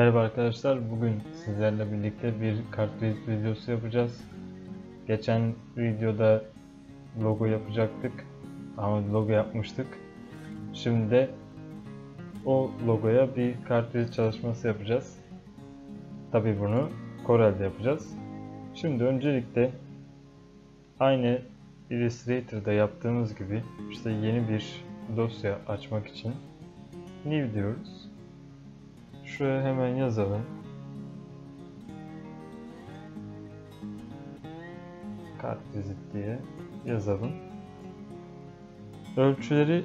Merhaba arkadaşlar, bugün sizlerle birlikte bir kartvizit videosu yapacağız. Geçen videoda logo yapacaktık ama logo yapmıştık. Şimdi de o logoya bir kartvizit çalışması yapacağız. Tabii bunu Corel'de yapacağız. Şimdi öncelikle aynı Illustrator'da yaptığımız gibi işte yeni bir dosya açmak için New diyoruz. Şuraya hemen yazalım. Kartvizit diye yazalım. Ölçüleri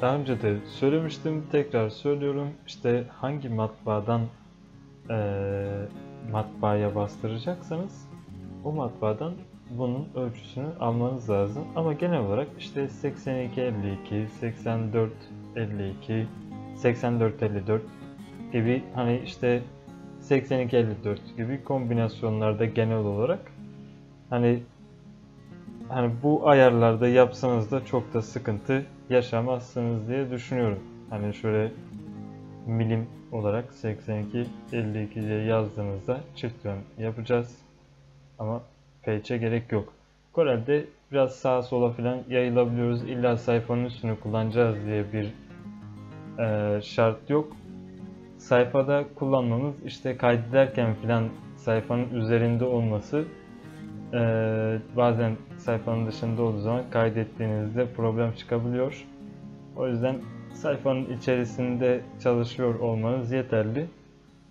daha önce de söylemiştim. Tekrar söylüyorum. İşte hangi matbaadan matbaaya bastıracaksanız o matbaadan bunun ölçüsünü almanız lazım. Ama genel olarak işte 82-52, 84-52, 84-54 gibi, hani işte 82-54 gibi kombinasyonlarda genel olarak hani bu ayarlarda yapsanız da çok da sıkıntı yaşamazsınız diye düşünüyorum. Hani şöyle milim olarak 82-52 diye yazdığınızda çift yön yapacağız. Ama page'e gerek yok. Corel'de biraz sağa sola falan yayılabiliyoruz. İlla sayfanın üstünü kullanacağız diye bir şart yok. Sayfada kullanmamız, işte kaydederken filan sayfanın üzerinde olması, bazen sayfanın dışında olduğu zaman kaydettiğinizde problem çıkabiliyor. O yüzden sayfanın içerisinde çalışıyor olmanız yeterli.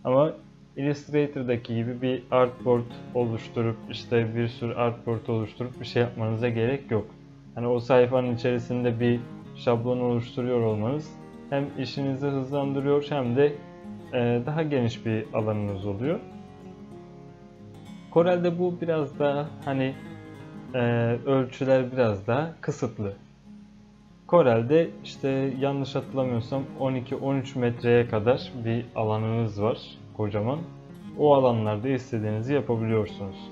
Ama Illustrator'daki gibi bir artboard oluşturup, işte bir sürü artboard oluşturup bir şey yapmanıza gerek yok. Hani o sayfanın içerisinde bir şablon oluşturuyor olmanız hem işinizi hızlandırıyor hem de daha geniş bir alanınız oluyor. Corel'de bu biraz daha hani ölçüler biraz daha kısıtlı. Corel'de işte yanlış hatırlamıyorsam 12-13 metreye kadar bir alanınız var, kocaman. O alanlarda istediğinizi yapabiliyorsunuz.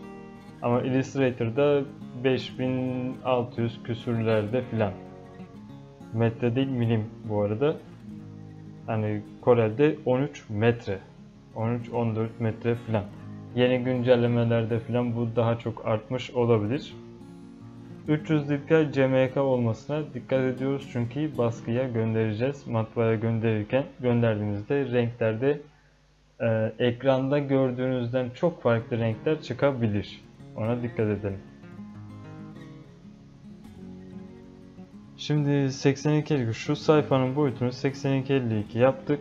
Ama Illustrator'da 5600 küsürlerde filan. Metre değil, milim bu arada. Hani Corel'de 13 metre, 13-14 metre filan. Yeni güncellemelerde filan bu daha çok artmış olabilir. 300 DPI CMYK olmasına dikkat ediyoruz çünkü baskıya göndereceğiz. Matbaaya gönderdiğimizde renklerde ekranda gördüğünüzden çok farklı renkler çıkabilir. Ona dikkat edelim. Şimdi 82-52, şu sayfanın boyutunu 82-52 yaptık.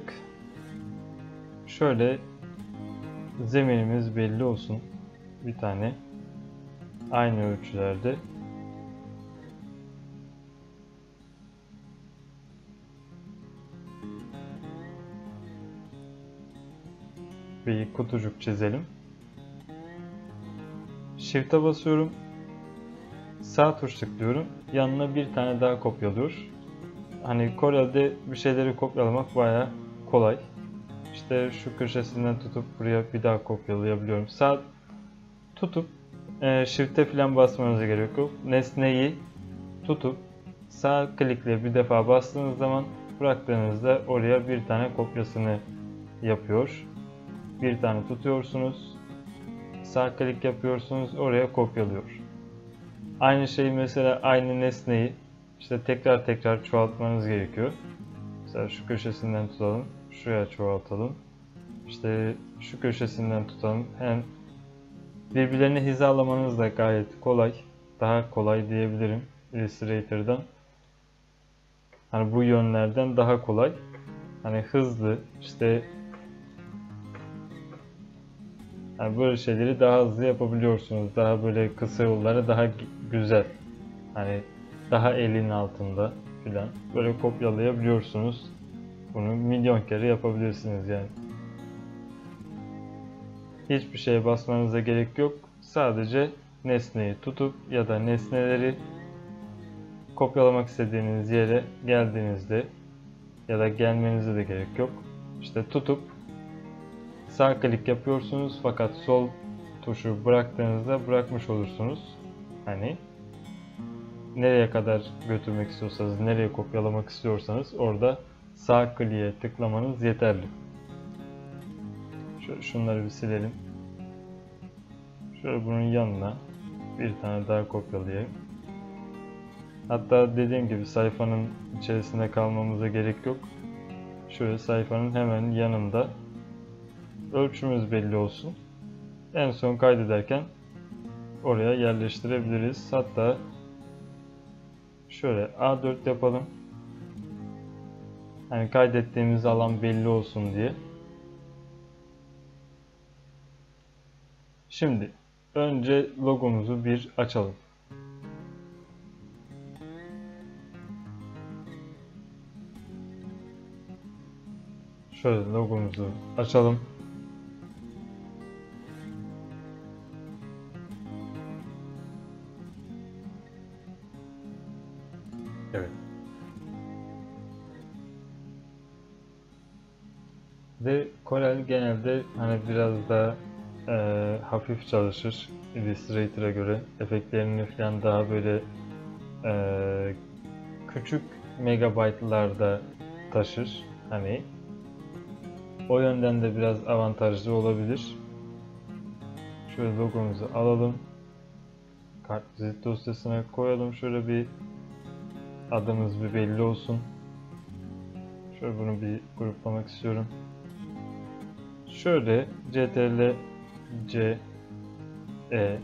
Şöyle zeminimiz belli olsun. Bir tane aynı ölçülerde. Bir kutucuk çizelim. Shift'e basıyorum. Sağ tuş tıklıyorum. Yanına bir tane daha kopyalıyor. Hani Corel'de bir şeyleri kopyalamak bayağı kolay. İşte şu köşesinden tutup buraya bir daha kopyalayabiliyorum. Sağ tutup Shift'e falan basmanıza gerek yok. Nesneyi tutup sağ klikle bir defa bastığınız zaman bıraktığınızda oraya bir tane kopyasını yapıyor. Bir tane tutuyorsunuz. Sağ klik yapıyorsunuz. Oraya kopyalıyor. Aynı şeyi mesela aynı nesneyi işte tekrar çoğaltmanız gerekiyor. Mesela şu köşesinden tutalım. Şuraya çoğaltalım. İşte şu köşesinden tutalım. Hem birbirlerini hizalamanız da gayet kolay. Daha kolay diyebilirim Illustrator'dan. Hani bu yönlerden daha kolay. Hani hızlı işte. Yani böyle şeyleri daha hızlı yapabiliyorsunuz. Daha böyle kısa yollara daha güzel. Hani daha elin altında filan. Böyle kopyalayabiliyorsunuz. Bunu milyon kere yapabilirsiniz yani. Hiçbir şeye basmanıza gerek yok. Sadece nesneyi tutup ya da nesneleri kopyalamak istediğiniz yere geldiğinizde ya da gelmenize de gerek yok. İşte tutup sağ klik yapıyorsunuz fakat sol tuşu bıraktığınızda bırakmış olursunuz. Hani nereye kadar götürmek istiyorsanız, nereye kopyalamak istiyorsanız orada sağ kliğe tıklamanız yeterli. Şunları bir silelim. Şöyle bunun yanına bir tane daha kopyalayayım. Hatta dediğim gibi sayfanın içerisinde kalmamıza gerek yok. Şöyle sayfanın hemen yanında ölçümüz belli olsun. En son kaydederken oraya yerleştirebiliriz. Hatta şöyle A4 yapalım. Yani kaydettiğimiz alan belli olsun diye. Şimdi önce logomuzu bir açalım. Şöyle logomuzu açalım. Evet. Ve Corel genelde hani biraz daha hafif çalışır Illustrator'a göre. Efektlerini falan daha böyle küçük megabaytlarda taşır. Hani o yönden de biraz avantajlı olabilir. Şöyle logomuzu alalım. Kartvizit dosyasına koyalım. Şöyle bir adımız bir belli olsun. Şöyle bunu bir gruplamak istiyorum. Şöyle CTRL C E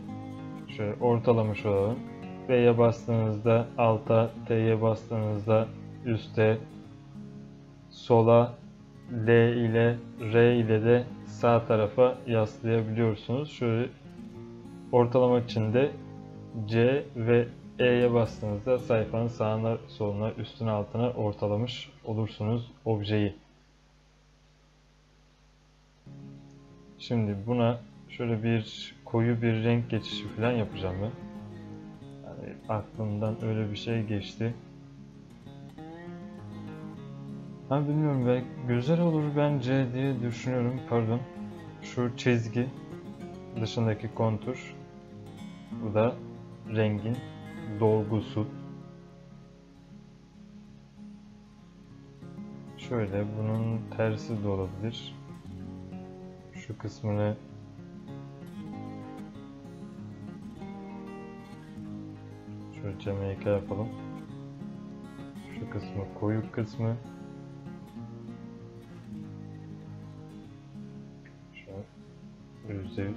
şöyle ortalamış olalım. B'ye bastığınızda alta, T'ye bastığınızda üste, sola, L ile R ile de sağ tarafa yaslayabiliyorsunuz. Şöyle ortalamak için de C ve E'ye bastığınızda sayfanın sağına, soluna, üstüne, altına ortalamış olursunuz objeyi. Şimdi buna şöyle bir koyu bir renk geçişi falan yapacağım ben. Yani aklımdan öyle bir şey geçti. Ben bilmiyorum, belki güzel olur bence diye düşünüyorum. Pardon. Şu çizgi dışındaki kontur. Bu da rengin dolgusu. Şöyle bunun tersi de olabilir. Şu kısmını şöyle CMYK yapalım. Şu kısmı koyu kısmı. %100.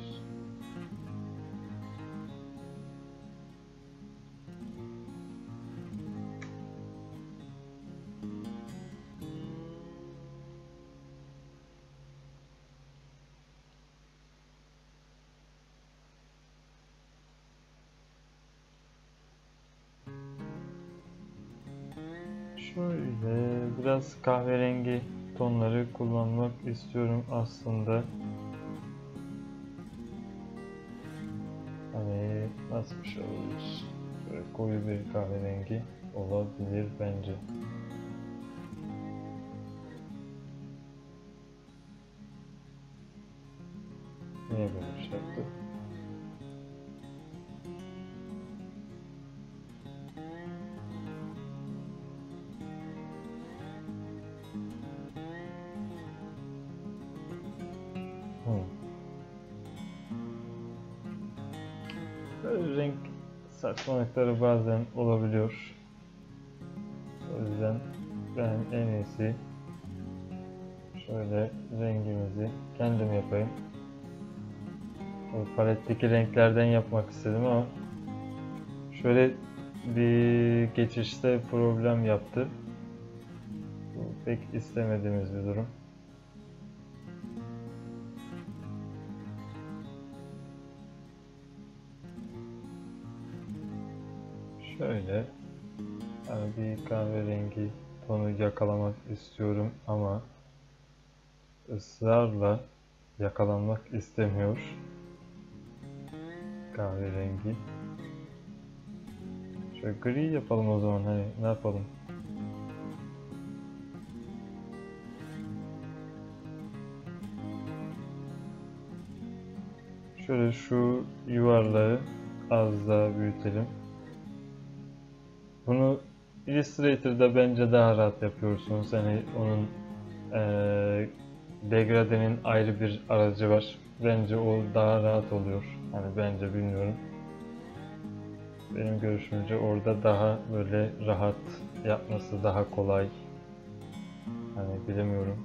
Şöyle biraz kahverengi tonları kullanmak istiyorum aslında. Nasıl bir şey olabilir? Böyle koyu bir kahverengi olabilir bence. Niye böyle bir şey yaptı? Renk saçmalıkları bazen olabiliyor. O yüzden ben en iyisi şöyle rengimizi kendim yapayım. O paletteki renklerden yapmak istedim ama şöyle bir geçişte problem yaptı. Bu pek istemediğimiz bir durum. Şöyle bir kahverengi tonu yakalamak istiyorum ama ısrarla yakalanmak istemiyor kahverengi. Şöyle gri yapalım o zaman, hani ne yapalım? Şöyle şu yuvarlağı az daha büyütelim. Bunu Illustrator'da bence daha rahat yapıyorsunuz. Hani onun degradenin ayrı bir aracı var. Bence o daha rahat oluyor. Hani bence bilmiyorum. Benim görüşümce orada daha böyle rahat yapması daha kolay. Hani bilemiyorum.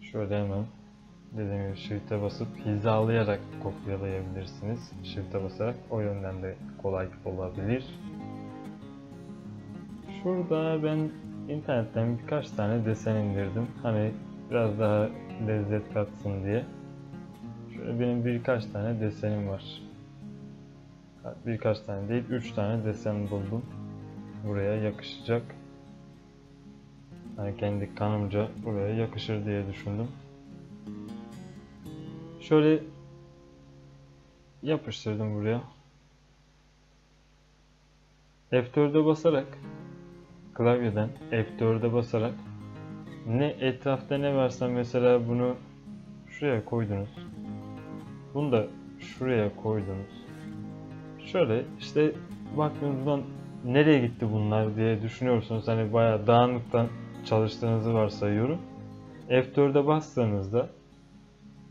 Şöyle hemen dediğim gibi shift'e basıp hizalayarak kopyalayabilirsiniz. Shift'e basarak o yönden de kolay olabilir. Şurada ben internetten birkaç tane desen indirdim. Hani biraz daha lezzet katsın diye. Şöyle benim birkaç tane desenim var. Birkaç tane değil, 3 tane desen buldum. Buraya yakışacak. Yani kendi kanımca buraya yakışır diye düşündüm. Şöyle yapıştırdım buraya. F4'e basarak, klavyeden F4'e basarak ne etrafta ne varsa, mesela bunu şuraya koydunuz. Bunu da şuraya koydunuz. Şöyle işte baktığınızdan nereye gitti bunlar diye düşünüyorsunuz. Hani bayağı dağınıktan çalıştığınızı varsayıyorum. F4'e bastığınızda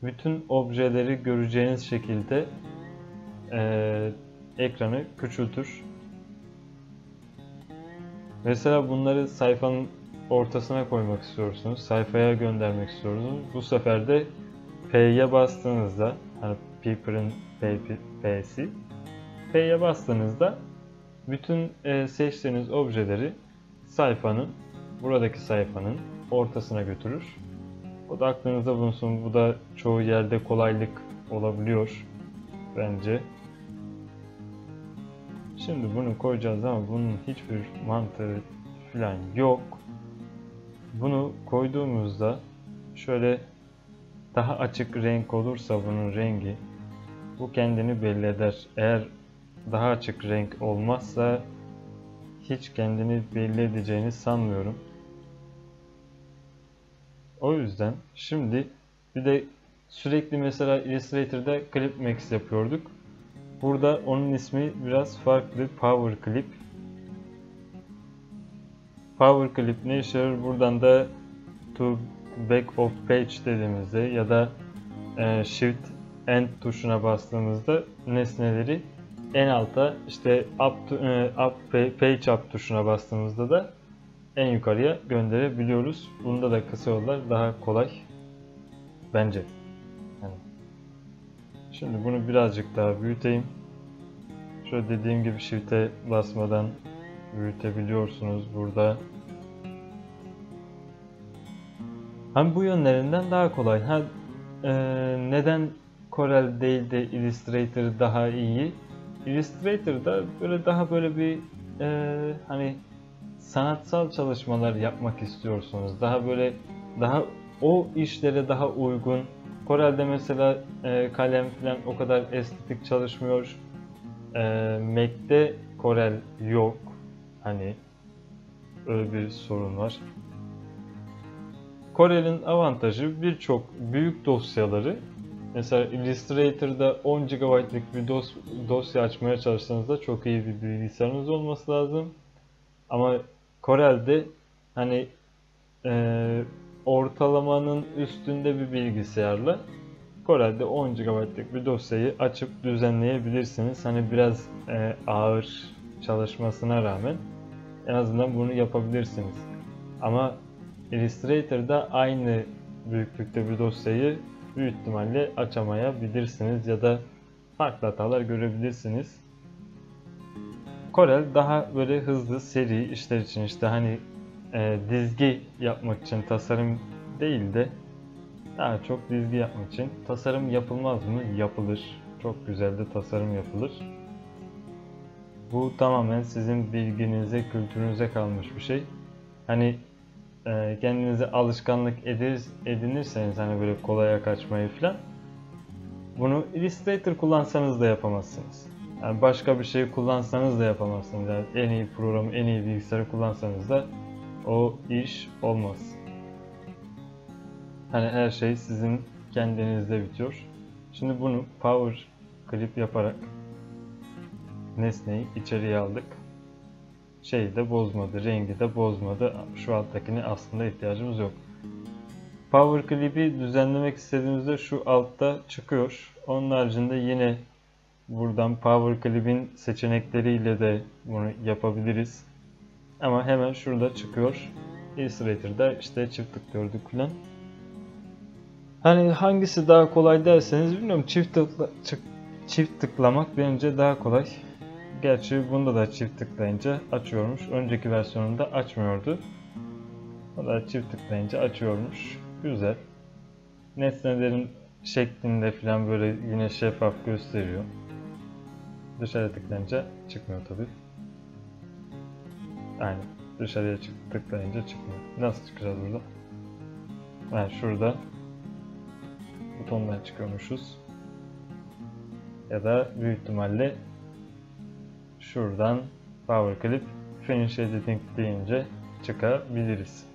bütün objeleri göreceğiniz şekilde ekranı küçültür. Mesela bunları sayfanın ortasına koymak istiyorsunuz, sayfaya göndermek istiyorsunuz. Bu sefer de P'ye bastığınızda, hani paper'ın P'si, P'ye bastığınızda bütün seçtiğiniz objeleri sayfanın, buradaki sayfanın ortasına götürür. O da aklınızda bulunsun. Bu da çoğu yerde kolaylık olabiliyor bence. Şimdi bunu koyacağız ama bunun hiçbir mantığı falan yok. Bunu koyduğumuzda şöyle daha açık renk olursa bunun rengi, bu kendini belli eder. Eğer daha açık renk olmazsa hiç kendini belli edeceğini sanmıyorum. O yüzden şimdi bir de sürekli mesela Illustrator'da Clip Max yapıyorduk. Burada onun ismi biraz farklı. Power Clip. Power Clip ne işe yarar? Buradan da to back of page dediğimizde ya da Shift End tuşuna bastığımızda nesneleri en alta, işte Page Up tuşuna bastığımızda da en yukarıya gönderebiliyoruz. Bunda da kısa yollar daha kolay bence. Yani. Şimdi bunu birazcık daha büyüteyim. Şöyle dediğim gibi Shift'e basmadan büyütebiliyorsunuz burada. Hem bu yönlerinden daha kolay. Neden Corel değil de Illustrator daha iyi? Illustrator'da böyle daha böyle bir hani sanatsal çalışmalar yapmak istiyorsunuz. Daha böyle daha o işlere daha uygun. Corel'de mesela kalem falan o kadar estetik çalışmıyor. Mac'de Corel yok. Hani öyle bir sorun var. Corel'in avantajı birçok büyük dosyaları, mesela Illustrator'da 10 GB'lık bir dosya açmaya çalıştığınızda çok iyi bir bilgisayarınız olması lazım. Ama Corel'de hani ortalamanın üstünde bir bilgisayarla Corel'de 10 GB'lık bir dosyayı açıp düzenleyebilirsiniz. Hani biraz ağır çalışmasına rağmen en azından bunu yapabilirsiniz. Ama Illustrator'da aynı büyüklükte bir dosyayı büyük ihtimalle açamayabilirsiniz ya da farklı hatalar görebilirsiniz. Corel daha böyle hızlı, seri işler için, işte hani dizgi yapmak için, tasarım değil de daha çok dizgi yapmak için. Tasarım yapılmaz mı? Yapılır. Çok güzel de tasarım yapılır. Bu tamamen sizin bilginize, kültürünüze kalmış bir şey. Hani kendinize alışkanlık edinirseniz hani böyle kolaya kaçmayı falan, bunu Illustrator kullansanız da yapamazsınız. Yani başka bir şey kullansanız da yapamazsınız. Yani en iyi programı, en iyi bilgisayarı kullansanız da o iş olmaz. Hani her şey sizin kendinizde bitiyor. Şimdi bunu Power Clip yaparak nesneyi içeriye aldık. şeyi de bozmadı, rengi de bozmadı. Şu alttakine aslında ihtiyacımız yok. Power Clip'i düzenlemek istediğimizde şu altta çıkıyor. Onun haricinde yine buradan Power Clip'in seçenekleriyle de bunu yapabiliriz. Ama hemen şurada çıkıyor. Illustrator'da işte çift tıklıyorduk falan. Hani hangisi daha kolay derseniz bilmiyorum. Çift tıklamak bence daha kolay. Gerçi bunda da çift tıklayınca açıyormuş. Önceki versiyonunda açmıyordu. O da çift tıklayınca açıyormuş. Güzel. Nesnelerin şeklinde falan böyle yine şeffaf gösteriyor. Dışarı tıklayınca çıkmıyor tabii. Aynen. Dışarıya tıklayınca çıkmıyor. Nasıl çıkacağız burada? Yani şurada butondan çıkıyormuşuz. Ya da büyük ihtimalle şuradan Power Clip Finish Editing deyince çıkabiliriz.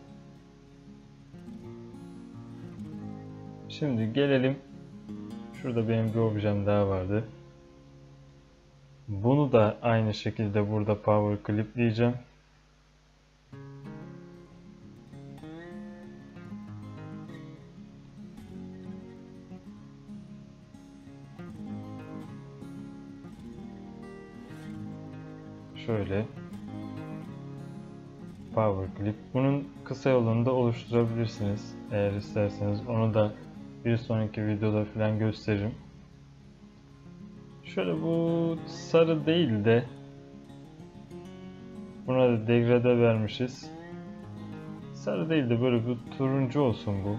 Şimdi gelelim. Şurada benim bir objem daha vardı. Bunu da aynı şekilde burada Power Clip diyeceğim. Şöyle Power Clip. Bunun kısa yolunu da oluşturabilirsiniz. Eğer isterseniz onu da bir sonraki videoda falan gösteririm. Şöyle bu sarı değil de buna da degrade vermişiz. Sarı değil de böyle bir turuncu olsun bu.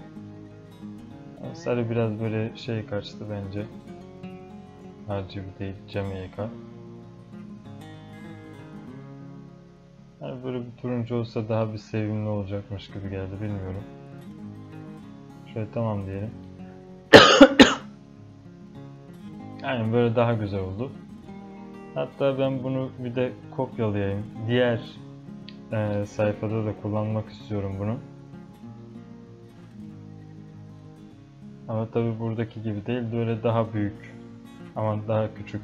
Yani sarı biraz böyle şey kaçtı bence. RGB değil, CMYK. Yani böyle bir turuncu olsa daha bir sevimli olacakmış gibi geldi, bilmiyorum. Şöyle tamam diyelim. Yani böyle daha güzel oldu. Hatta ben bunu bir de kopyalayayım. Diğer sayfada da kullanmak istiyorum bunu. Ama tabi buradaki gibi değil, böyle daha büyük. Ama daha küçük.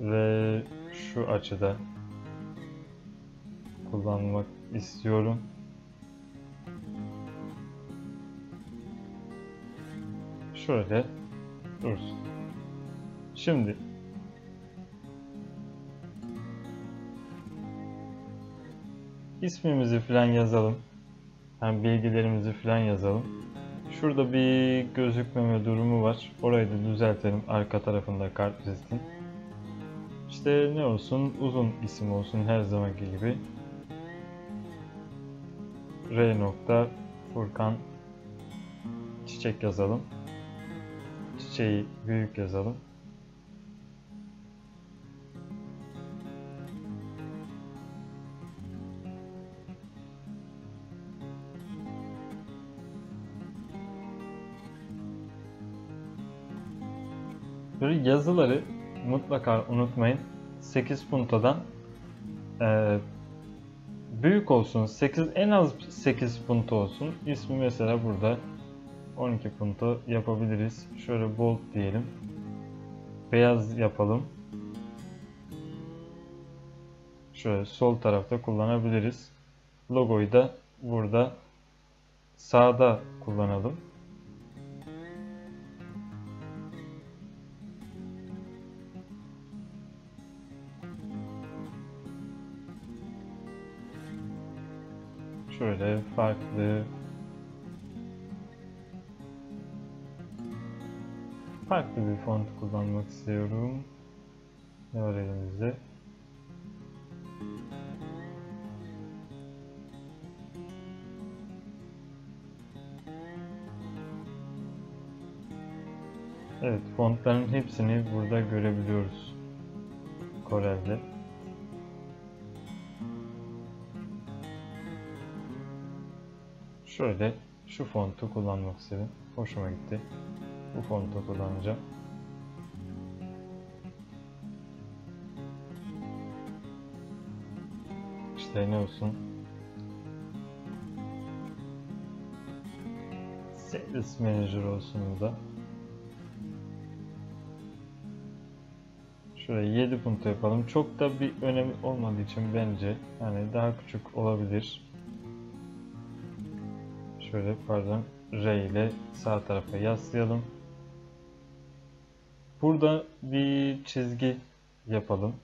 Ve şu açıda kullanmak istiyorum. Şöyle dursun. Şimdi ismimizi falan yazalım. Yani bilgilerimizi falan yazalım. Şurada bir gözükmeme durumu var. Orayı da düzeltelim. Arka tarafında kart listin. İşte ne olsun? Uzun isim olsun her zamanki gibi. R. Furkan Çiçek yazalım. Çiçeği büyük yazalım. Böyle yazıları mutlaka unutmayın. 8 puntadan büyük olsun. En az 8 punta olsun. İsmi mesela burada 12 punta yapabiliriz. Şöyle bold diyelim. Beyaz yapalım. Şöyle sol tarafta kullanabiliriz. Logoyu da burada sağda kullanalım. Şöyle farklı bir font kullanmak istiyorum. Ne var elimizde? Evet, fontların hepsini burada görebiliyoruz Corel'de. Şöyle şu fontu kullanmak istedim. Hoşuma gitti. Bu fontu kullanacağım. İşte ne olsun? Service Manager olsun da. Şöyle 7 punto yapalım. Çok da bir önemi olmadığı için bence yani daha küçük olabilir. Şöyle pardon R ile sağ tarafa yaslayalım. Burada bir çizgi yapalım.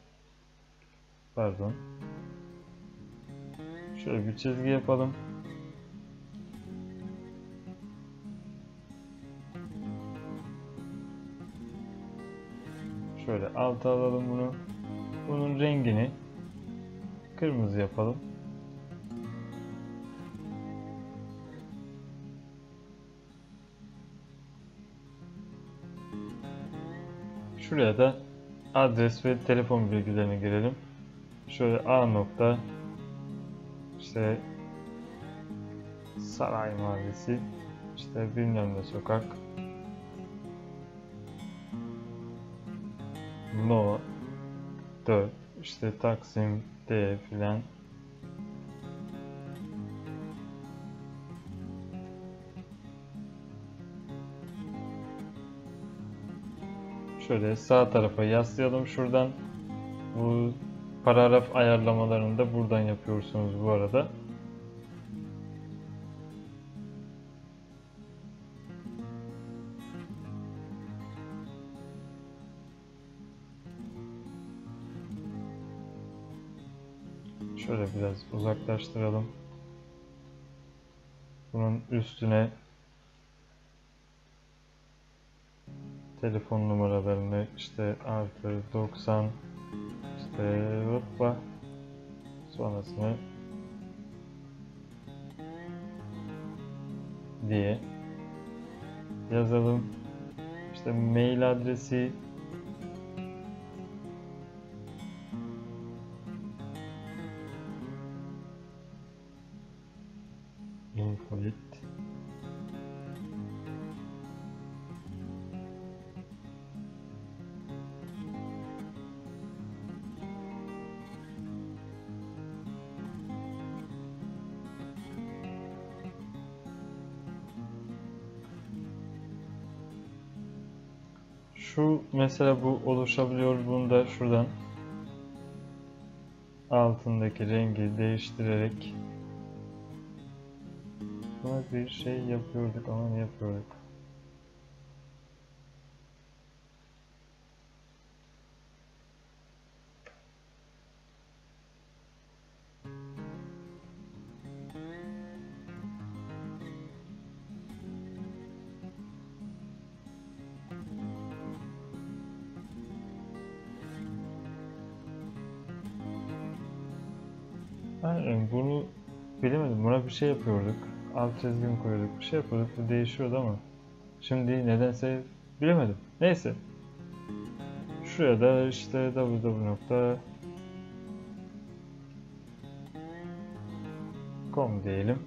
Pardon. Şöyle bir çizgi yapalım. Şöyle alta alalım bunu. Bunun rengini kırmızı yapalım. Şuraya da adres ve telefon bilgilerine girelim. Şöyle A nokta işte Saray Mahallesi işte bilmem ne sokak No 4 işte Taksim D filan. Şöyle sağ tarafa yaslayalım şuradan. Bu paragraf ayarlamalarını da buradan yapıyorsunuz bu arada. Şöyle biraz uzaklaştıralım. Bunun üstüne telefon numaralarını işte artı 90 işte hoppa sonrasını diye yazalım. İşte mail adresi şu mesela bu oluşabiliyor. Bunu da şuradan altındaki rengi değiştirerek buna bir şey yapıyorduk ama ne yapıyorduk? Yani bunu bilemedim. Buna bir şey yapıyorduk. Alt çizgim koyuyorduk. Bir şey yapıyorduk. Bu değişiyordu ama şimdi nedense bilemedim. Neyse. Şuraya da işte www.com diyelim.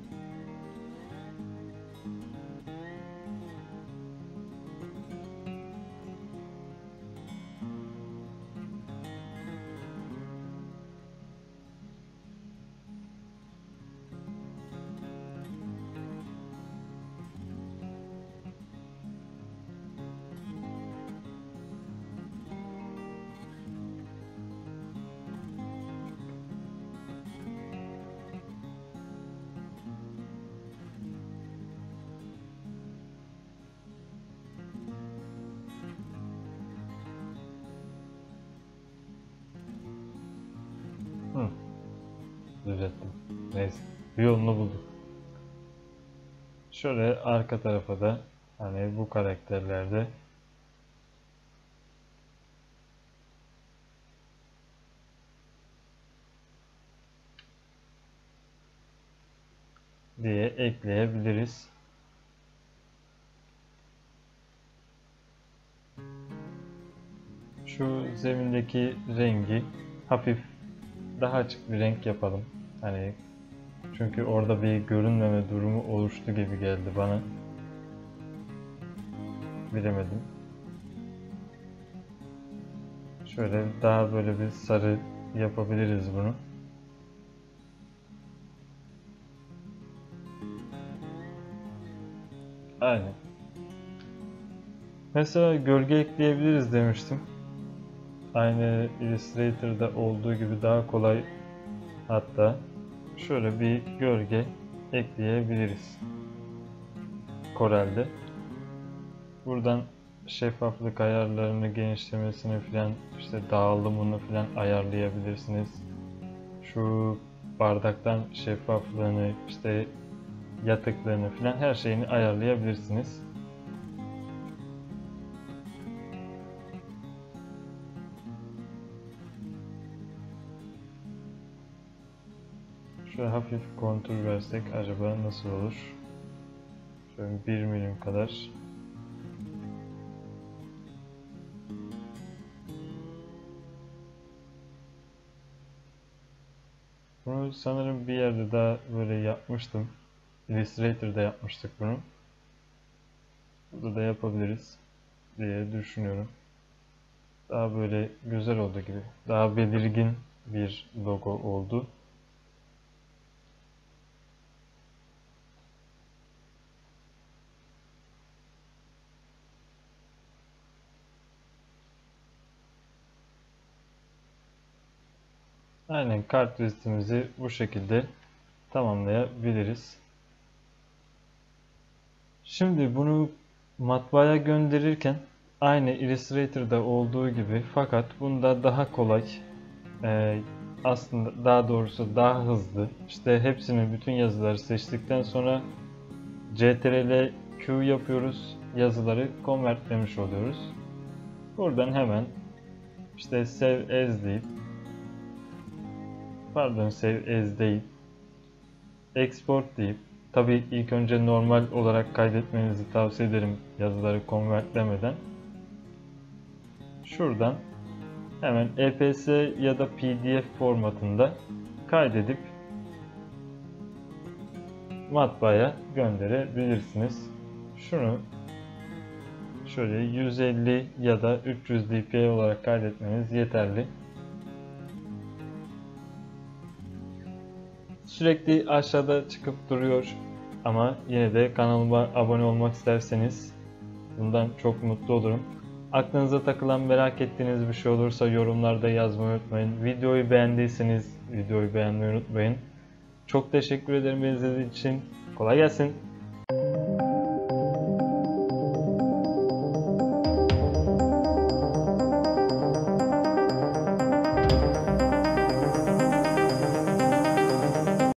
Düzelttim. Neyse. Bir yolunu bulduk. Şöyle arka tarafa da hani bu karakterlerde diye ekleyebiliriz. Şu zemindeki rengi hafif daha açık bir renk yapalım. Hani çünkü orada bir görünmeme durumu oluştu gibi geldi bana. Bilemedim. Şöyle daha böyle bir sarı yapabiliriz bunu. Aynen. Mesela gölge ekleyebiliriz demiştim. aynı Illustrator'da olduğu gibi daha kolay, hatta şöyle bir gölge ekleyebiliriz Corel'de. Buradan şeffaflık ayarlarını, genişlemesini filan, işte dağılımını filan ayarlayabilirsiniz. Şu bardaktan şeffaflığını, işte yatıklığını filan, her şeyini ayarlayabilirsiniz. Şöyle hafif kontur versek acaba nasıl olur? Şöyle 1 milim kadar. Bunu sanırım bir yerde daha böyle yapmıştım. Illustrator'da yapmıştık bunu. Burada da yapabiliriz diye düşünüyorum. Daha böyle güzel oldu gibi. Daha belirgin bir logo oldu. Aynen, kart vizitimizi bu şekilde tamamlayabiliriz. Şimdi bunu matbaaya gönderirken aynı Illustrator'da olduğu gibi, fakat bunda daha kolay, aslında daha doğrusu daha hızlı. İşte hepsini, bütün yazıları seçtikten sonra CTRL-Q yapıyoruz. Yazıları konvertlemiş oluyoruz. Buradan hemen işte Save As deyip, pardon, Save As değil, Export deyip, tabi ilk önce normal olarak kaydetmenizi tavsiye ederim yazıları konvertlemeden. Şuradan hemen EPS ya da PDF formatında kaydedip matbaaya gönderebilirsiniz. Şunu şöyle 150 ya da 300 DPI olarak kaydetmeniz yeterli. Sürekli aşağıda çıkıp duruyor ama yine de kanalıma abone olmak isterseniz bundan çok mutlu olurum. Aklınıza takılan, merak ettiğiniz bir şey olursa yorumlarda yazmayı unutmayın. Videoyu beğendiyseniz videoyu beğenmeyi unutmayın. Çok teşekkür ederim izlediğiniz için. Kolay gelsin.